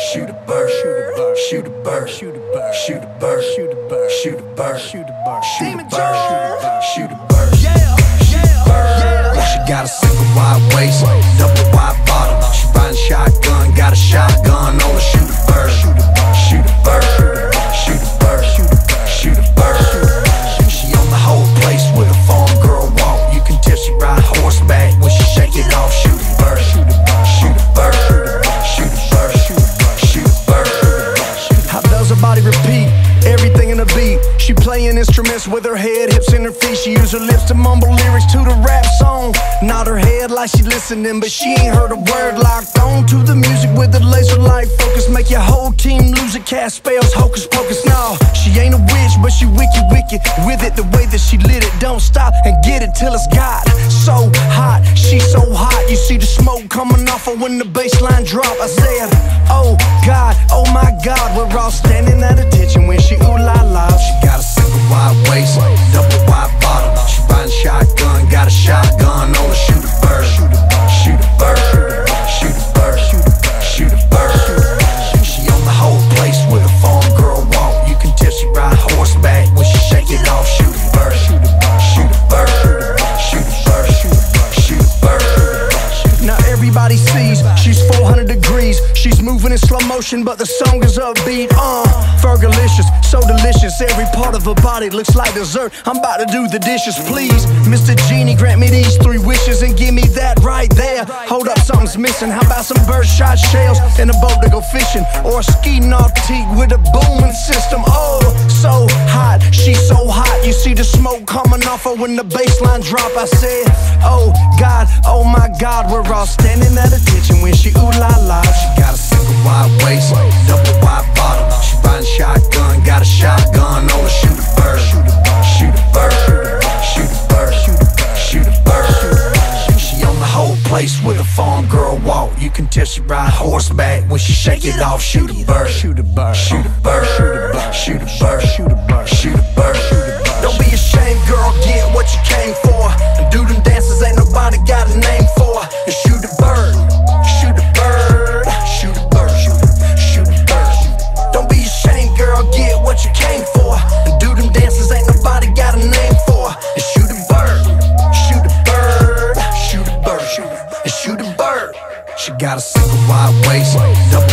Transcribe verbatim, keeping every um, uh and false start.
Shoot a bird, shoot a bird, shoot a bird, shoot a bird, shoot a bird, shoot a bird, shoot a bird, shoot a bird, shoot a bird, shoot a bird, yeah, yeah, yeah. She got a single wide waist, double wide bottom. She riding shotgun, got a shotgun on her. Shoot a bird, shoot a bird, shoot a bird, shoot a bird, shoot a bird, shoot a bird. She on the whole place with a farm girl walk. You can tell she ride horseback when she shake it off. Shoot a bird, shoot a bird, shoot a bird. Body repeat, everything in the beat. She playing instruments with her head, hips and her feet. She use her lips to mumble lyrics to the rap song. Nod her head like she listening, but she ain't heard a word. Locked on to the music with a laser-like focus. Make your whole team lose it, cast spells, hocus pocus. No, she ain't a witch, but she wicked, wicked with it. The way that she lit it, don't stop and get it till it's got so hot. She so hot, you see the smoke coming off her when the bass line drop. I said, oh God, oh my God, we're all standing at attention when she ooh la la. She got a single wide waist, double wide bottom. She riding shotgun, got a shotgun on her. Shoot a bird, shoot a bird, shoot a bird, shoot a bird, shoot a bird. She on the whole place with a farm girl walk. You can tell she ride horseback when she shake it off. Shoot a bird, shoot a bird, shoot a bird, shoot a bird, shoot a bird. Now everybody sees she's four hundred degrees. She's moving in slow motion, but the song is upbeat. Uh, Fergalicious, so delicious. Every part of her body looks like dessert. I'm about to do the dishes, please. Mister Genie, grant me these three wishes and give me that right there. Hold up, something's missing. How about some birdshot shells in a boat to go fishing, or a ski nautique with a booming system? Oh, so hot, she's so hot. You see the smoke coming off her when the bass line drop. I said, oh God, oh my God, we're all standing at attention when she ooh la la. She got a single wide waist, double wide bottom. She riding shotgun, got a shotgun on her. Shoot a bird, shoot a bird, shoot a bird, shoot a bird, shoot a bird. She on the whole place with a farm girl walk. You can tell she ride horseback when she shake it off. Shoot a bird, shoot a bird, shoot a bird, shoot a bird, shoot a bird, shoot a bird. Don't be ashamed, girl, get what you came for. And do them dances ain't nobody got a name for. And shoot a bird, shoot a bird. Get what you came for, and do them dances ain't nobody got a name for. And shoot a bird, shoot a bird, shoot a bird, shoot a bird. She got a single wide waist, double